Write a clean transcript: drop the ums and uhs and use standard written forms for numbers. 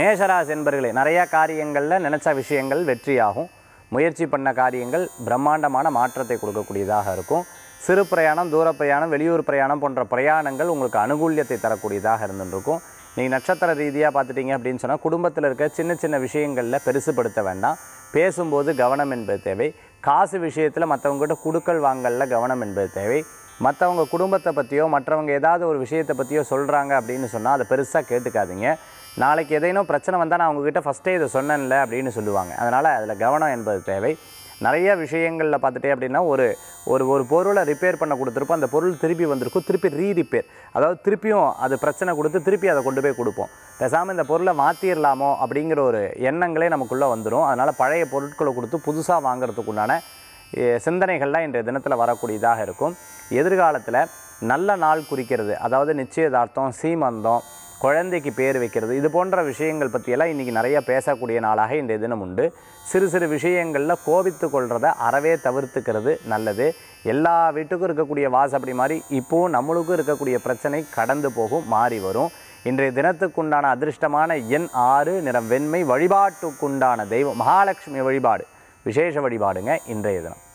மேஷராசி என்பர்களே நிறைய காரியங்களில் நினைச்ச விஷயங்கள் வெற்றியாகும். முயற்சி பண்ண காரியங்கள் பிரம்மாண்டமான மாற்றத்தை கொடுக்கக்கூடியதாக இருக்கும். சிறு பிரயாணம், தூர பிரயாணம், வெளியூர் பிரயாணம் போன்ற பிரயாணங்கள் உங்களுக்கு அனுகூல்யத்தை தரக்கூடியதாக இருந்துருக்கும். நீங்கள் நட்சத்திர ரீதியாக பார்த்துட்டிங்க அப்படின்னு சொன்னால் குடும்பத்தில் இருக்க சின்ன சின்ன விஷயங்களில் பெருசுப்படுத்த வேண்டாம். பேசும்போது கவனம் என்பது தேவை. காசு விஷயத்தில் மற்றவங்ககிட்ட கொடுக்கல் வாங்கலில் கவனம் என்பது தேவை. மற்றவங்க குடும்பத்தை பற்றியோ மற்றவங்க ஏதாவது ஒரு விஷயத்தை பற்றியோ சொல்கிறாங்க அப்படின்னு சொன்னால் அதை பெருசாக கேட்டுக்காதீங்க. நாளைக்கு எதையினோ பிரச்சனை வந்தால் நான் உங்ககிட்ட ஃபஸ்ட்டே இதை சொன்னேன்ல அப்படின்னு சொல்லுவாங்க. அதனால் அதில் கவனம் என்பது தேவை. நிறைய விஷயங்களில் பார்த்துட்டே அப்படின்னா ஒரு பொருளை ரிப்பேர் பண்ண கொடுத்துருப்போம், அந்த பொருள் திருப்பி வந்திருக்கும், திருப்பி ரீரிப்பேர், அதாவது திருப்பியும் அது பிரச்சனை கொடுத்து திருப்பி அதை கொண்டு போய் கொடுப்போம். பேசாமல் இந்த பொருளை மாற்றிடலாமோ அப்படிங்கிற ஒரு எண்ணங்களே நமக்குள்ளே வந்துடும். அதனால் பழைய பொருட்களை கொடுத்து புதுசாக வாங்கிறதுக்குண்டான சிந்தனைகள்லாம் இன்றைய தினத்தில் வரக்கூடியதாக இருக்கும். எதிர்காலத்தில் நல்ல நாள் குறிக்கிறது, அதாவது நிச்சயதார்த்தம், சீமந்தம், குழந்தைக்கு பேர் வைக்கிறது, இது போன்ற விஷயங்கள் பற்றியெல்லாம் இன்றைக்கி நிறைய பேசக்கூடிய நாளாக இன்றைய தினம் உண்டு. சிறு சிறு விஷயங்களில் கோபித்து கொள்கிறத அறவே தவிர்த்துக்கிறது நல்லது. எல்லா வீட்டுக்கும் இருக்கக்கூடிய வாசப்படி மாதிரி இப்போது நம்மளுக்கும் இருக்கக்கூடிய பிரச்சனை கடந்து போகும், மாறி வரும். இன்றைய தினத்துக்குண்டான அதிர்ஷ்டமான எண் 6, நிறம் வெண்மை. வழிபாட்டுக்குண்டான தெய்வம் மகாலட்சுமி வழிபாடு, விசேஷ வழிபாடுங்க இன்றைய தினம்.